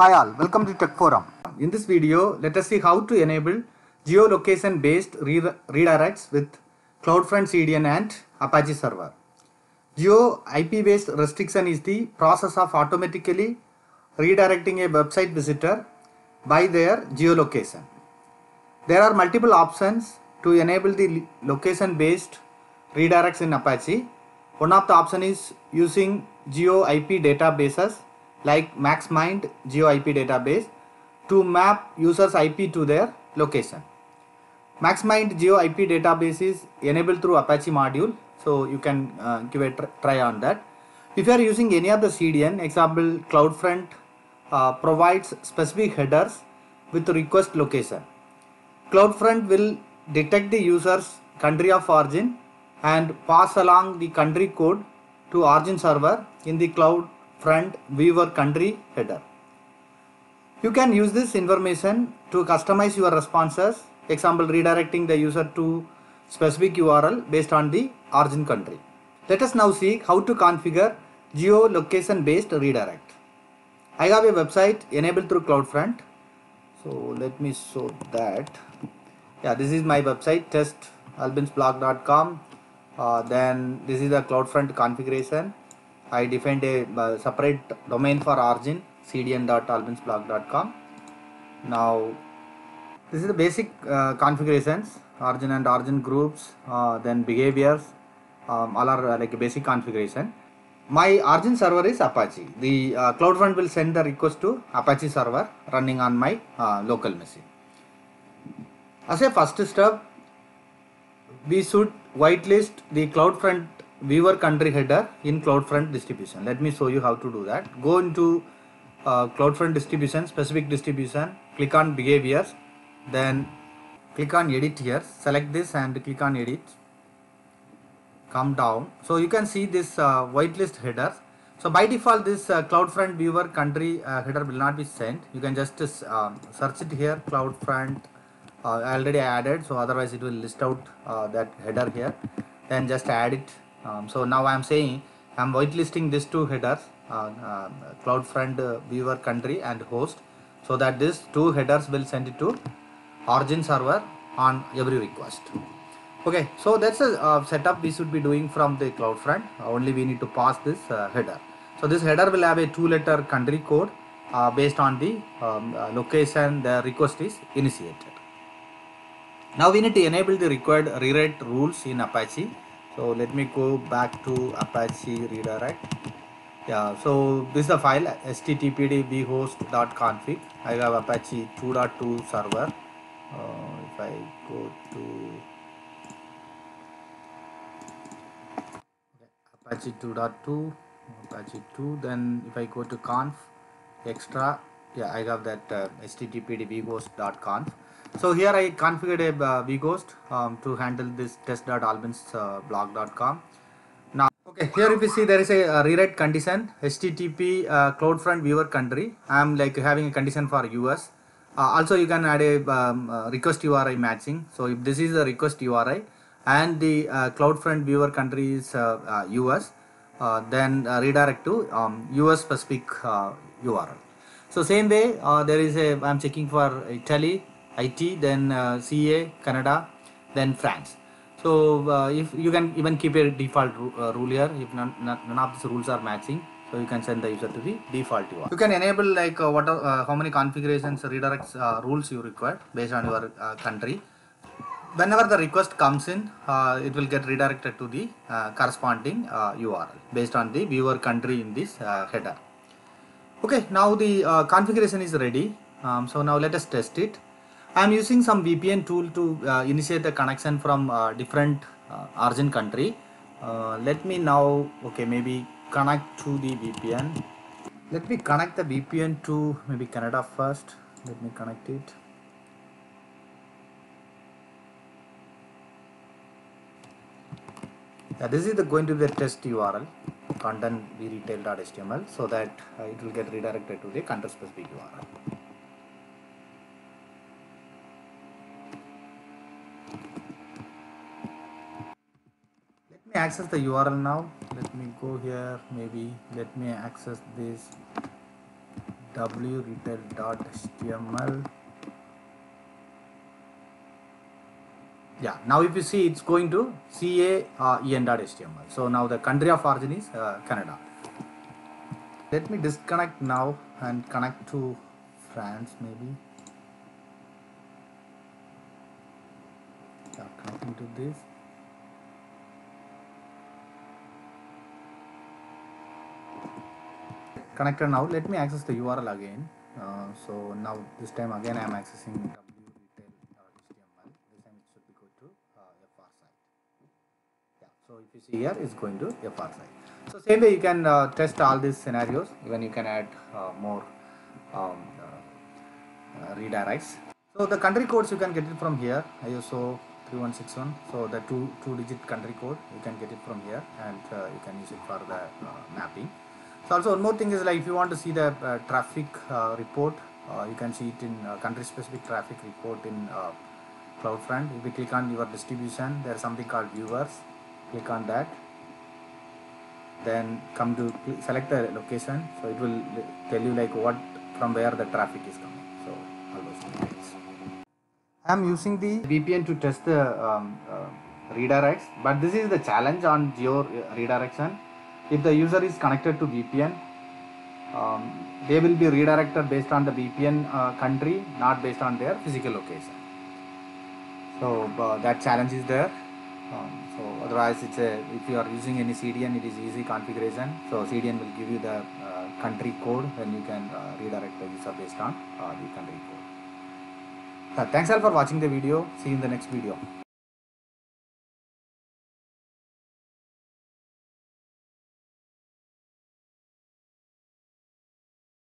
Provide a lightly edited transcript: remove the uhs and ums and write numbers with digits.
Hi all, welcome to Tech Forum. In this video, let us see how to enable geolocation based redirects with CloudFront CDN and Apache server. Geo IP based restriction is the process of automatically redirecting a website visitor by their geolocation. There are multiple options to enable the location based redirects in Apache. One of the options is using Geo IP databases like MaxMind GeoIP database to map users' IP to their location. MaxMind GeoIP database is enabled through Apache module, so you can give a try on that. If you are using any of the CDN, example CloudFront provides specific headers with request location. CloudFront will detect the user's country of origin and pass along the country code to origin server in the CloudFront-Viewer-Country header. You can use this information to customize your responses, example redirecting the user to specific URL based on the origin country. Let us now see how to configure geolocation based redirect. I have a website enabled through CloudFront. So let me show that. Yeah, this is my website testalbinsblog.com. Then this is the CloudFront configuration. I defined a separate domain for origin, cdn.albinsblog.com. Now this is the basic configurations, origin and origin groups, then behaviors, all are like a basic configuration. My origin server is Apache. The CloudFront will send the request to Apache server running on my local machine. As a first step, we should whitelist the CloudFront Viewer country header in CloudFront distribution. Let me show you how to do that. Go into CloudFront distribution, specific distribution, click on behaviors, then click on edit here, select this and click on edit, come down. So you can see this whitelist headers. So by default this CloudFront Viewer country header will not be sent. You can just search it here, CloudFront already added, so otherwise it will list out that header here, then just add it. So now I am saying I am whitelisting these two headers, CloudFront Viewer Country and Host, so that these two headers will send it to origin server on every request. Okay, so that's a setup we should be doing from the CloudFront. Only we need to pass this header. So this header will have a 2-letter country code based on the location the request is initiated. Now we need to enable the required rewrite rules in Apache. So let me go back to Apache redirect. Yeah, so this is the file httpd_vhost.conf. I have Apache 2.2 server. If I go to Apache 2.2, Apache 2, then if I go to conf extra, yeah, I have that httpd_vhost.conf. So here I configured a vghost to handle this test.albinsblog.com. Now, okay, here if you see there is a rewrite condition HTTP CloudFront Viewer Country. I am like having a condition for US. Also you can add a request URI matching. So if this is the request URI and the CloudFront Viewer Country is US, then redirect to US specific URL. So same way there is a, I am checking for Italy, IT, then CA, Canada, then France. So if you can even keep a default rule here, if none of these rules are matching, so you can send the user to the default URL. You can enable like how many configurations redirects rules you require based on your country. Whenever the request comes in, it will get redirected to the corresponding URL based on the viewer country in this header. Okay, now the configuration is ready. So now let us test it. I am using some VPN tool to initiate a connection from different origin country. Let me now, okay, maybe connect to the VPN. Let me connect the VPN to maybe Canada first. Let me connect it. Yeah, this is going to be the test URL, content we-retail.html, so that it will get redirected to the country specific URL. Access the URL now. Let me go here, maybe let me access this we-retail.html. Yeah, now if you see, it's going to caen.html. So now the country of origin is Canada. Let me disconnect now and connect to France maybe. Yeah, connecting to this. Connected now. Let me access the URL again. So now this time again I am accessing. So if you see here, it's going to FR site. So same way you can test all these scenarios. Even you can add more redirects. So the country codes you can get it from here, ISO 3161. So the two-digit country code you can get it from here, and you can use it for the mapping. So also one more thing is, like, if you want to see the traffic report, you can see it in country-specific traffic report in CloudFront. If you click on your distribution, there is something called viewers. Click on that, then come to select the location, so it will tell you like what, from where the traffic is coming. So all those details. I am using the VPN to test the redirects, but this is the challenge on geo redirection. If the user is connected to VPN, they will be redirected based on the VPN country, not based on their physical location. So that challenge is there. So otherwise, it's a, if you are using any CDN, it is easy configuration. So CDN will give you the country code, and you can redirect the user based on the country code. So, thanks all for watching the video. See you in the next video.